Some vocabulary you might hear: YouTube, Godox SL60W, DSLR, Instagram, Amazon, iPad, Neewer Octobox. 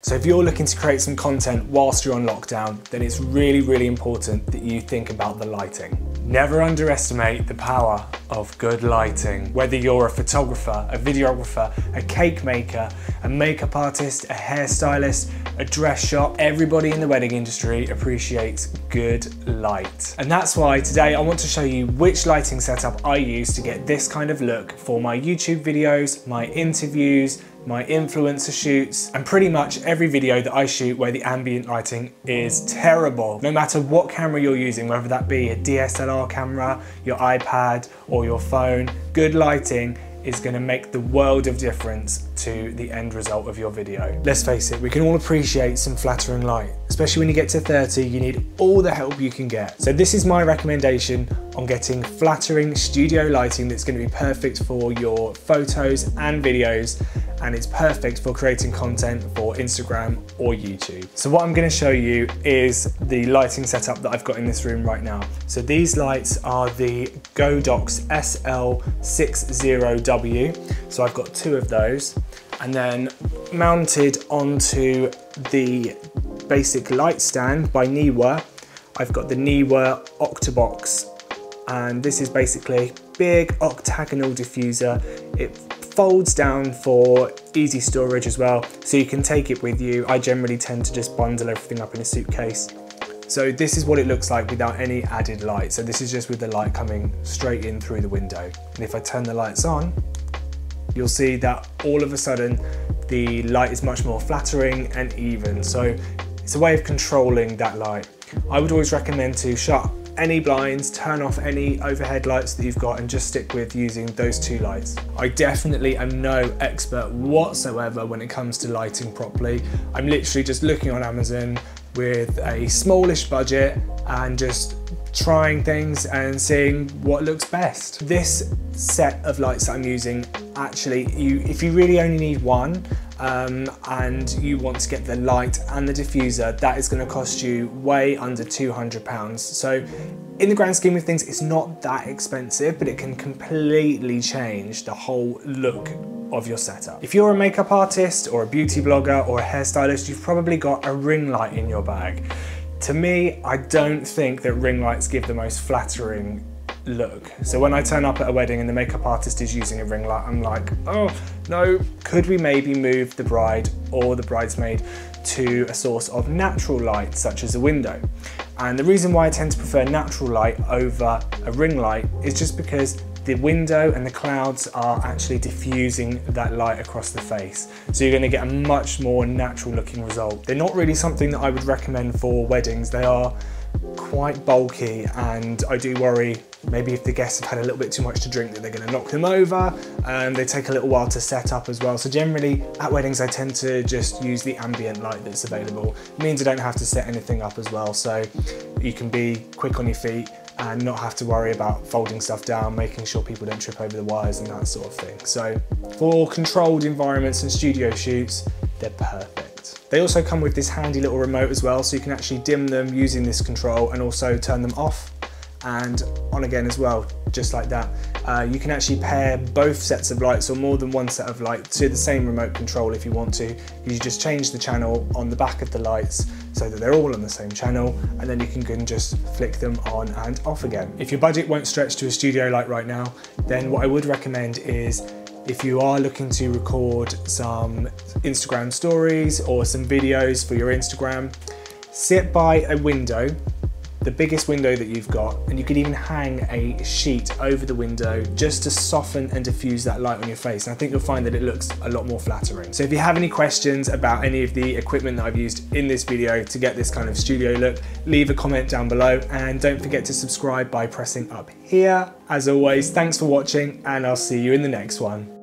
So if you're looking to create some content whilst you're on lockdown, then it's really, really important that you think about the lighting. Never underestimate the power of good lighting. Whether you're a photographer, a videographer, a cake maker, a makeup artist, a hairstylist, a dress shop, everybody in the wedding industry appreciates good light. And that's why today I want to show you which lighting setup I use to get this kind of look for my YouTube videos, my interviews, my influencer shoots, and pretty much every video that I shoot where the ambient lighting is terrible. No matter what camera you're using, whether that be a DSLR camera, your iPad, or your phone, good lighting is gonna make the world of difference to the end result of your video. Let's face it, we can all appreciate some flattering light. Especially when you get to 30, you need all the help you can get. So this is my recommendation on getting flattering studio lighting that's gonna be perfect for your photos and videos, and it's perfect for creating content for Instagram or YouTube. So what I'm gonna show you is the lighting setup that I've got in this room right now. So these lights are the Godox SL60W. So I've got two of those, and then mounted onto the basic light stand by Neewer, I've got the Neewer Octobox. And this is basically a big octagonal diffuser. It folds down for easy storage as well, so you can take it with you. I generally tend to just bundle everything up in a suitcase. So this is what it looks like without any added light. So this is just with the light coming straight in through the window. And if I turn the lights on, you'll see that all of a sudden the light is much more flattering and even. So it's a way of controlling that light. I would always recommend to shut any blinds, turn off any overhead lights that you've got, and just stick with using those two lights. I definitely am no expert whatsoever when it comes to lighting properly. I'm literally just looking on Amazon with a smallish budget and just trying things and seeing what looks best. This set of lights that I'm using, actually, if you really only need one, and you want to get the light and the diffuser, that is going to cost you way under £200. So in the grand scheme of things, it's not that expensive, but it can completely change the whole look of your setup. If you're a makeup artist or a beauty blogger or a hairstylist, you've probably got a ring light in your bag. To me, I don't think that ring lights give the most flattering look. So when I turn up at a wedding and the makeup artist is using a ring light, I'm like, oh no, could we maybe move the bride or the bridesmaid to a source of natural light, such as a window? And the reason why I tend to prefer natural light over a ring light is just because the window and the clouds are actually diffusing that light across the face. So you're gonna get a much more natural looking result. They're not really something that I would recommend for weddings. They are quite bulky, and I do worry maybe if the guests have had a little bit too much to drink that they're gonna knock them over, and they take a little while to set up as well. So generally at weddings, I tend to just use the ambient light that's available. It means I don't have to set anything up as well. So you can be quick on your feet and not have to worry about folding stuff down, making sure people don't trip over the wires and that sort of thing. So for controlled environments and studio shoots, they're perfect. They also come with this handy little remote as well, so you can actually dim them using this control and also turn them off and on again as well, just like that. You can actually pair both sets of lights or more than one set of light to the same remote control if you want to. You just change the channel on the back of the lights so that they're all on the same channel, and then you can just flick them on and off again. If your budget won't stretch to a studio light right now, then what I would recommend is, if you are looking to record some Instagram stories or some videos for your Instagram, sit by a window, the biggest window that you've got, and you could even hang a sheet over the window just to soften and diffuse that light on your face. And I think you'll find that it looks a lot more flattering. So if you have any questions about any of the equipment that I've used in this video to get this kind of studio look, leave a comment down below, and don't forget to subscribe by pressing up here. As always, thanks for watching, and I'll see you in the next one.